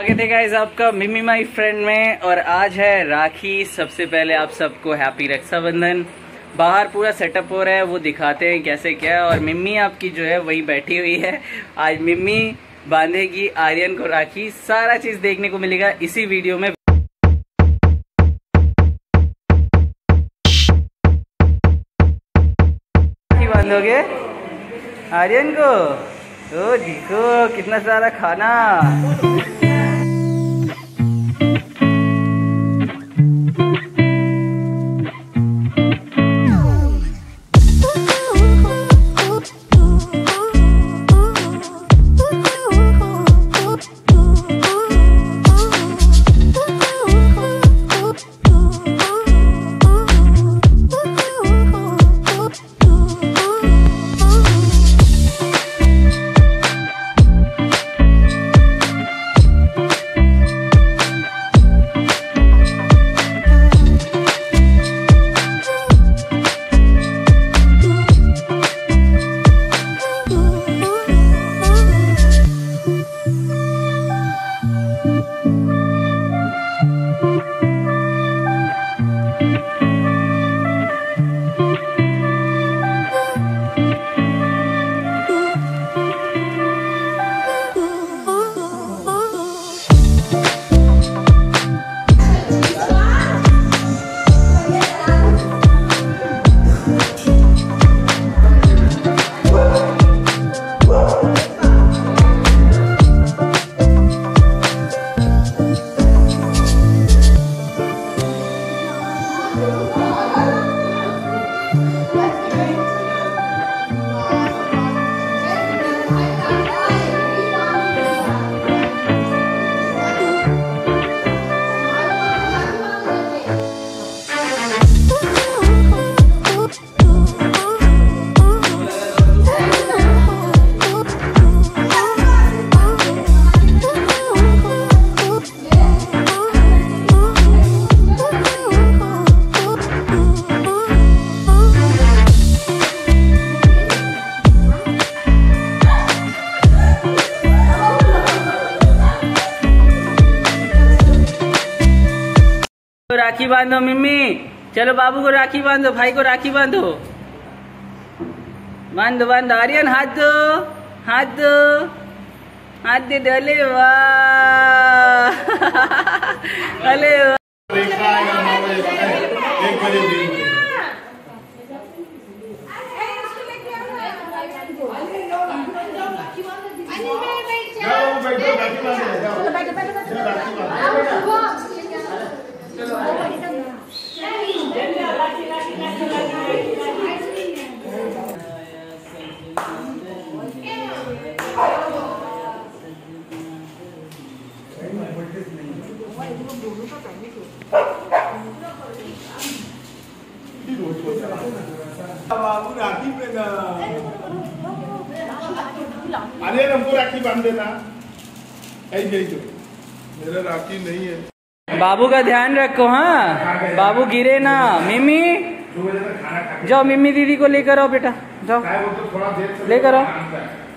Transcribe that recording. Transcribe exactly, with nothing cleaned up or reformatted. स्वागत है गाइस आपका मिमी माई फ्रेंड में। और आज है राखी। सबसे पहले आप सबको हैप्पी रक्षाबंधन। बाहर पूरा सेटअप हो रहा है, वो दिखाते हैं कैसे क्या है। और मिम्मी आपकी जो है वही बैठी हुई है। आज मिम्मी बांधेगी आर्यन को राखी। सारा चीज़ देखने को मिलेगा इसी वीडियो में। राखी बांधोगे आर्यन को? ओ देखो कितना सारा खाना। राखी बांधो मिम्मी, चलो बाबू को राखी बांधो, भाई को राखी बांधो। बांधो बांधो आर्यन, हाथ दो हाथ दो हाथ दे दो। अले वाह अले वाह। बाबू राखी पहना, अरे हमको राखी बांध देना। मेरा राखी नहीं है। बाबू का ध्यान रखो, हाँ बाबू गिरे ना। मिमी जाओ, मिमी दीदी को लेकर आओ बेटा, जाओ लेकर आओ।